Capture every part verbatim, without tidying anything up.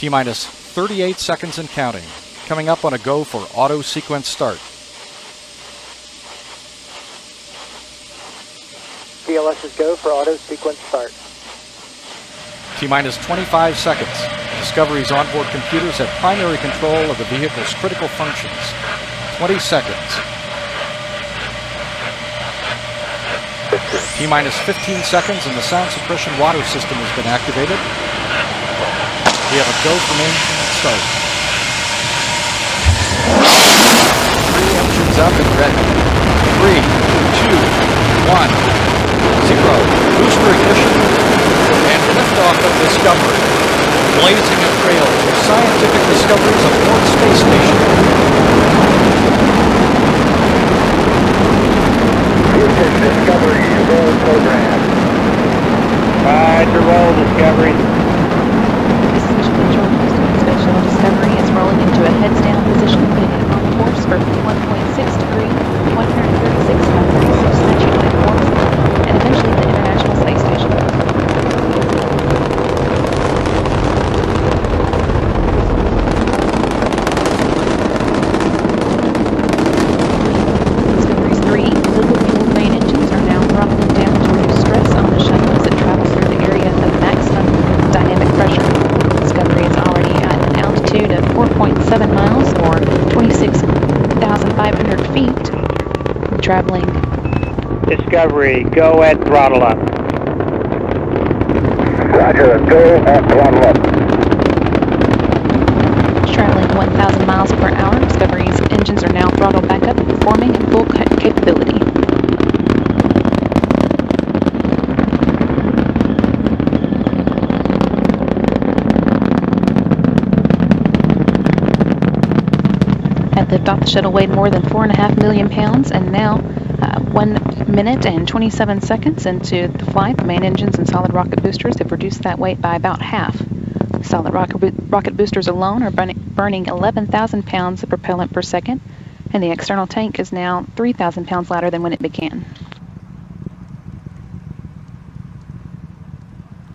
T-minus thirty-eight seconds and counting. Coming up on a go for auto sequence start. T L S's go for auto sequence start. T-minus twenty-five seconds. Discovery's onboard computers have primary control of the vehicle's critical functions. twenty seconds. T-minus fifteen seconds and the sound suppression water system has been activated. We have a go from engine start. Three engines up and ready. Three, two, one, zero. Booster ignition. And liftoff of Discovery. Blazing a trail for scientific discoveries aboard Space Station. Discovery, roll program. Ride to roll, Discovery. This is control system. Space Shuttle Discovery is rolling into a heads-down position, making on course for fifty-one point six degrees, one thirty-six point three six century light forms, and eventually the International Space Station. Traveling. Discovery, go at throttle up. Roger, go at throttle up. Traveling one thousand miles per hour, Discovery's engines are now throttled back up, performing in full capability. Liftoff. The shuttle weighed more than four and a half million pounds, and now uh, one minute and twenty-seven seconds into the flight, the main engines and solid rocket boosters have reduced that weight by about half. The solid rocket, bo rocket boosters alone are burning, burning eleven thousand pounds of propellant per second, and the external tank is now three thousand pounds lighter than when it began.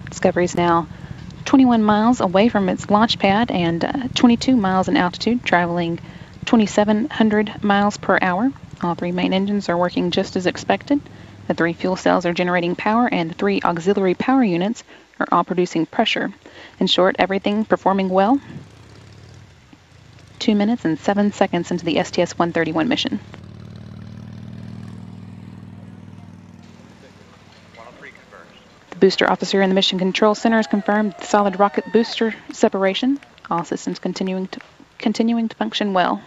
Discovery is now twenty-one miles away from its launch pad and uh, twenty-two miles in altitude, traveling twenty-seven hundred miles per hour. All three main engines are working just as expected. The three fuel cells are generating power, and the three auxiliary power units are all producing pressure. In short, everything performing well. Two minutes and seven seconds into the S T S one thirty-one mission. The booster officer in the Mission Control Center has confirmed the solid rocket booster separation. All systems continuing to continuing to function well.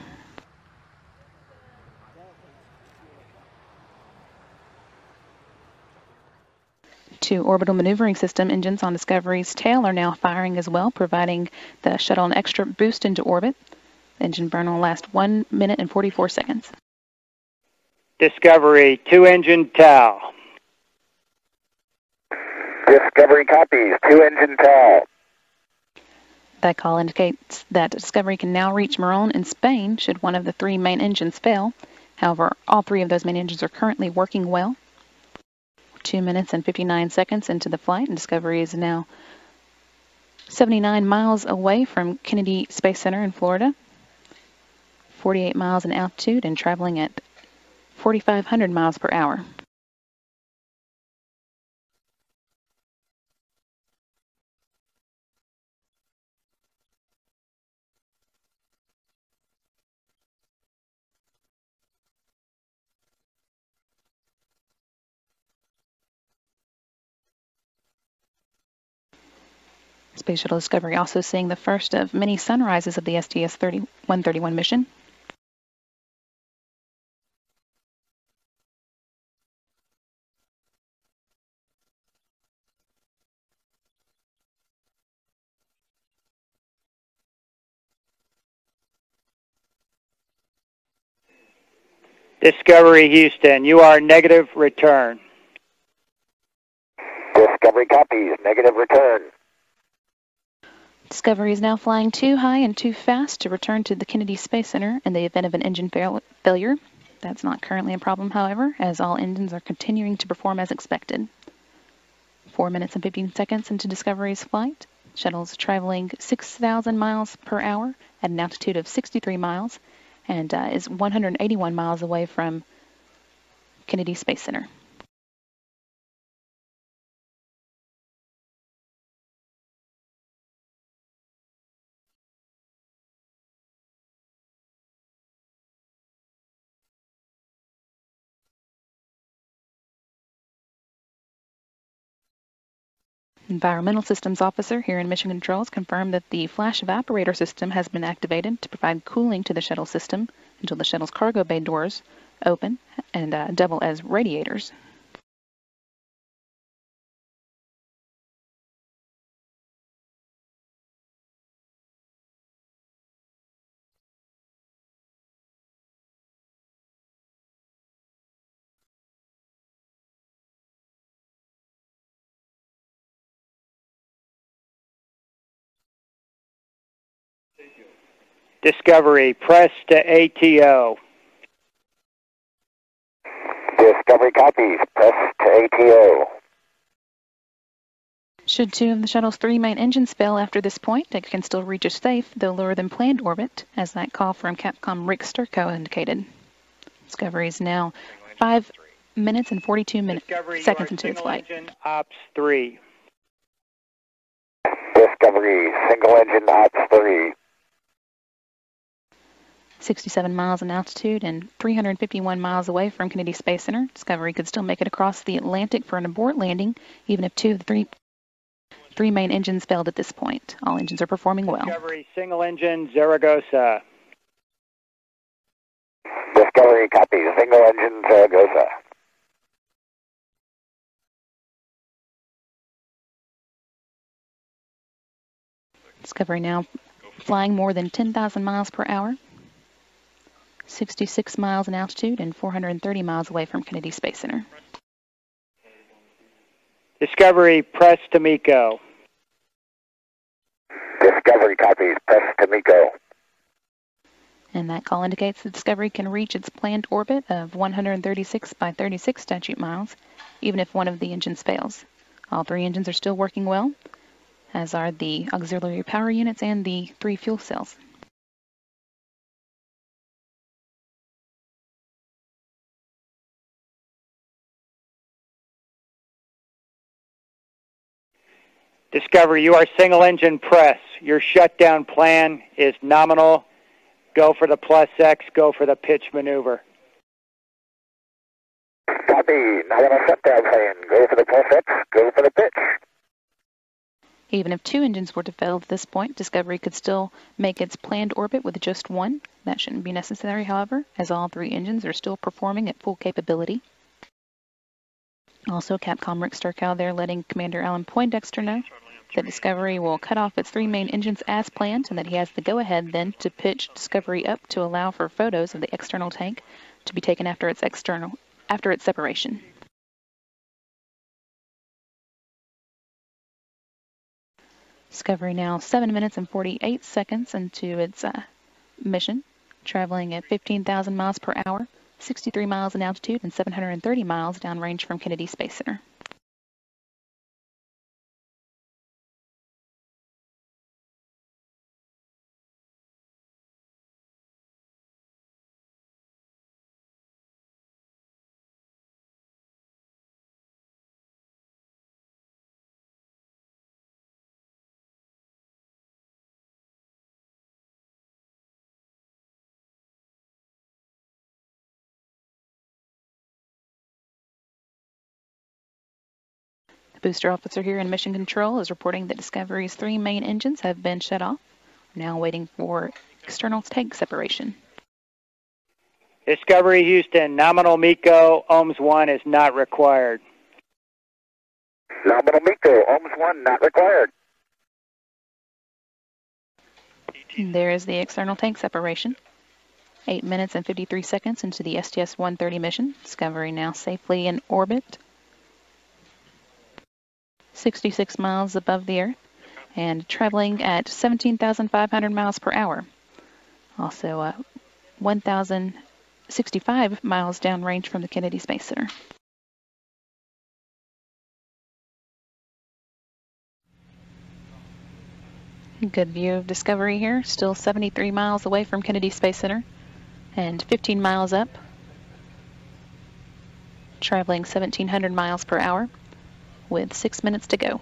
Two orbital maneuvering system engines on Discovery's tail are now firing as well, providing the shuttle an extra boost into orbit. The engine burn will last one minute and forty-four seconds. Discovery, two engine tail. Discovery copies, two engine tail. That call indicates that Discovery can now reach Moron in Spain should one of the three main engines fail. However, all three of those main engines are currently working well. Two minutes and fifty-nine seconds into the flight, and Discovery is now seventy-nine miles away from Kennedy Space Center in Florida, forty-eight miles in altitude, and traveling at forty-five hundred miles per hour. Space Shuttle Discovery also seeing the first of many sunrises of the S T S one thirty-one mission. Discovery Houston, you are negative return. Discovery copies, negative return. Discovery is now flying too high and too fast to return to the Kennedy Space Center in the event of an engine fail failure. That's not currently a problem, however, as all engines are continuing to perform as expected. Four minutes and fifteen seconds into Discovery's flight, Shuttle's traveling six thousand miles per hour at an altitude of sixty-three miles and uh, is one hundred eighty-one miles away from Kennedy Space Center. Environmental Systems Officer here in Mission Controls confirmed that the flash evaporator system has been activated to provide cooling to the shuttle system until the shuttle's cargo bay doors open and uh, double as radiators. Discovery, press to A T O. Discovery copies, press to A T O. Should two of the shuttle's three main engines fail after this point, it can still reach a safe, though lower than planned orbit, as that call from Capcom Rick Sturckow indicated. Discovery is now five minutes and forty-two minutes seconds into its flight. Discovery, single engine ops three. Discovery, single engine ops three. sixty-seven miles in altitude and three hundred fifty-one miles away from Kennedy Space Center, Discovery could still make it across the Atlantic for an abort landing, even if two of the three, three main engines failed at this point. All engines are performing well. Discovery, single engine, Zaragoza. Discovery, copy, single engine, Zaragoza. Discovery now flying more than ten thousand miles per hour. sixty-six miles in altitude and four hundred thirty miles away from Kennedy Space Center. Discovery, press to MECO. Discovery copies, press to MECO. And that call indicates that Discovery can reach its planned orbit of one hundred thirty-six by thirty-six statute miles, even if one of the engines fails. All three engines are still working well, as are the auxiliary power units and the three fuel cells. Discovery, you are single engine press. Your shutdown plan is nominal. Go for the plus X, go for the pitch maneuver. Copy, nominal shutdown plan. Go for the plus X, go for the pitch. Even if two engines were to fail at this point, Discovery could still make its planned orbit with just one. That shouldn't be necessary, however, as all three engines are still performing at full capability. Also, Capcom Rick Sturckow there letting Commander Alan Poindexter know that Discovery will cut off its three main engines as planned and that he has the go-ahead then to pitch Discovery up to allow for photos of the external tank to be taken after its external after its separation. Discovery now seven minutes and forty-eight seconds into its uh, mission, traveling at fifteen thousand miles per hour. sixty-three miles in altitude and seven hundred thirty miles downrange from Kennedy Space Center. Booster officer here in Mission Control is reporting that Discovery's three main engines have been shut off. We're now waiting for external tank separation. Discovery Houston, nominal MECO, O M S one is not required. Nominal MECO, O M S one not required. And there is the external tank separation. Eight minutes and fifty-three seconds into the S T S one thirty mission. Discovery now safely in orbit. sixty-six miles above the Earth, and traveling at seventeen thousand five hundred miles per hour. Also uh, one thousand sixty-five miles downrange from the Kennedy Space Center. Good view of Discovery here, still seventy-three miles away from Kennedy Space Center and fifteen miles up, traveling seventeen hundred miles per hour with six minutes to go.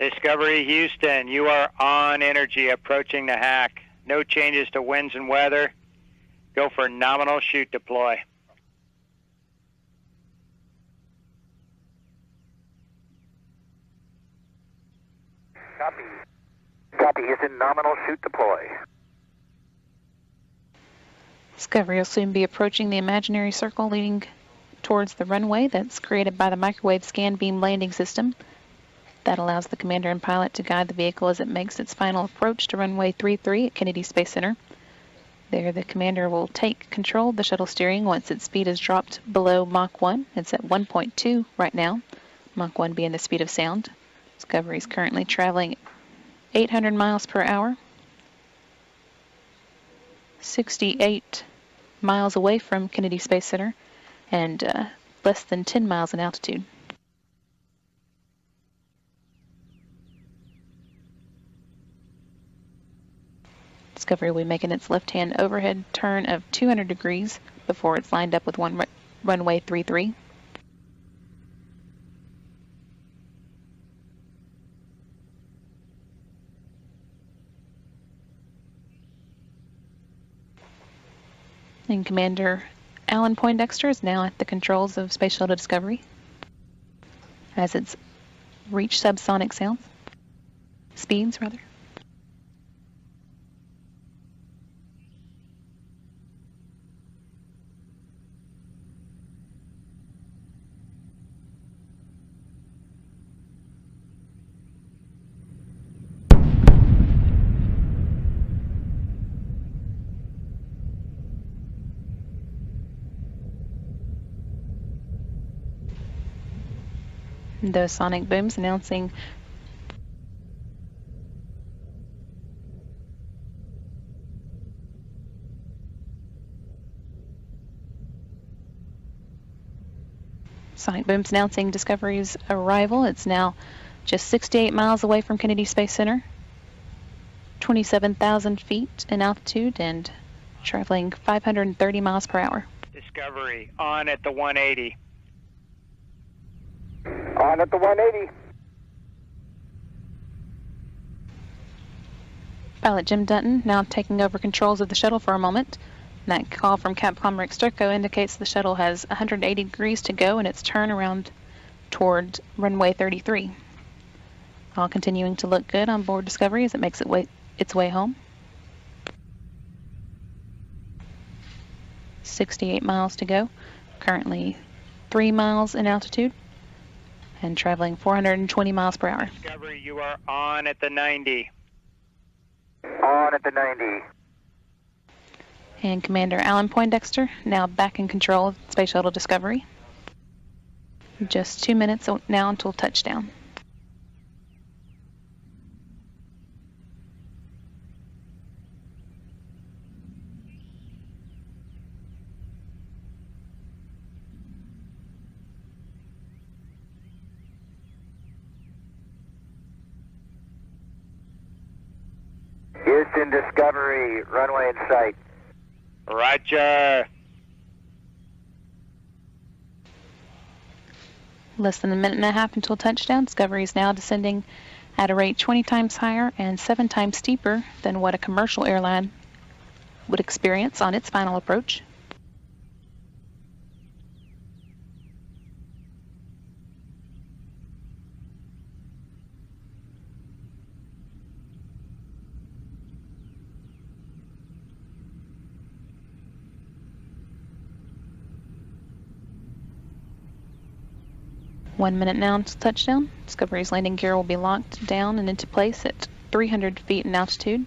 Discovery Houston, you are on energy approaching the H A C. No changes to winds and weather. Go for nominal shoot deploy. Copy. Copy, it's in nominal shoot deploy. Discovery will soon be approaching the imaginary circle leading towards the runway that's created by the microwave scan beam landing system. That allows the commander and pilot to guide the vehicle as it makes its final approach to runway three three at Kennedy Space Center. There, the commander will take control of the shuttle steering once its speed is dropped below Mach one. It's at one point two right now, Mach one being the speed of sound. Discovery is currently traveling eight hundred miles per hour, sixty-eight miles away from Kennedy Space Center, and uh, less than ten miles in altitude. Discovery will be making its left-hand overhead turn of two hundred degrees before it's lined up with one runway three three. And Commander Alan Poindexter is now at the controls of Space Shuttle Discovery as it's reached subsonic sounds, speeds rather. Those sonic booms announcing sonic booms announcing Discovery's arrival. It's now just sixty-eight miles away from Kennedy Space Center, twenty-seven thousand feet in altitude, and traveling five hundred thirty miles per hour. Discovery on at the one eighty. On at the one eighty. Pilot Jim Dutton now taking over controls of the shuttle for a moment. And that call from Capcom Rick Sturckow indicates the shuttle has one hundred eighty degrees to go in its turn around toward runway thirty-three. All continuing to look good on board Discovery as it makes it way, its way home. sixty-eight miles to go, currently three miles in altitude, and traveling four hundred twenty miles per hour. Discovery, you are on at the ninety. On at the ninety. And Commander Alan Poindexter now back in control of Space Shuttle Discovery. Just two minutes now until touchdown. Houston Discovery, runway in sight. Roger. Less than a minute and a half until touchdown. Discovery is now descending at a rate twenty times higher and seven times steeper than what a commercial airline would experience on its final approach. One minute now to touchdown. Discovery's landing gear will be locked down and into place at three hundred feet in altitude.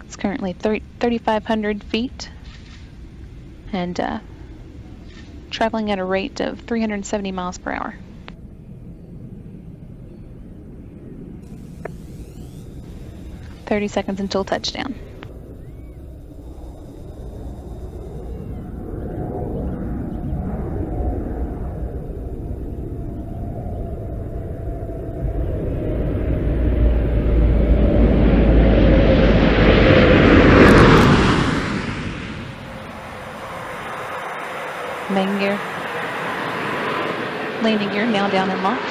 It's currently thirty-five hundred feet and uh, traveling at a rate of three hundred seventy miles per hour. thirty seconds until touchdown. Landing gear. Landing gear now down and locked.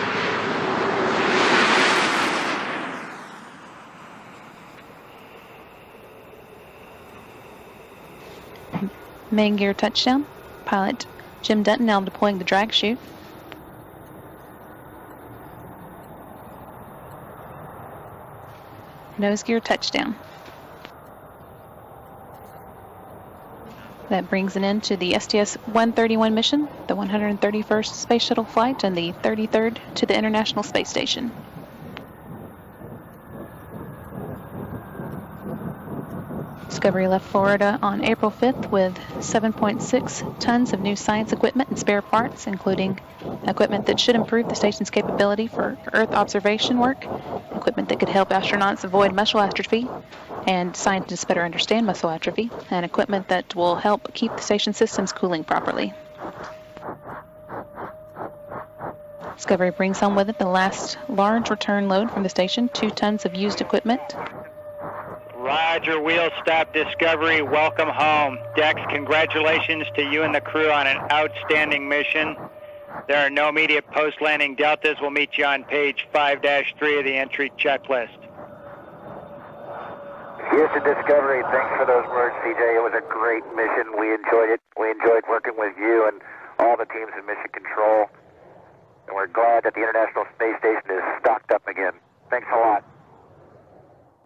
Main gear touchdown. Pilot Jim Dutton now deploying the drag chute. Nose gear touchdown. That brings an end to the S T S one thirty-one mission, the one hundred thirty-first Space Shuttle flight, and the thirty-third to the International Space Station. Discovery left Florida on April fifth with seven point six tons of new science equipment and spare parts, including equipment that should improve the station's capability for Earth observation work, equipment that could help astronauts avoid muscle atrophy and scientists better understand muscle atrophy, and equipment that will help keep the station systems cooling properly. Discovery brings home with it the last large return load from the station, two tons of used equipment. Roger, wheel stop Discovery, welcome home. Dex, congratulations to you and the crew on an outstanding mission. There are no immediate post-landing deltas. We'll meet you on page five dash three of the entry checklist. Houston Discovery, thanks for those words, C J. It was a great mission. We enjoyed it. We enjoyed working with you and all the teams in Mission Control. And we're glad that the International Space Station is stocked up again. Thanks a lot.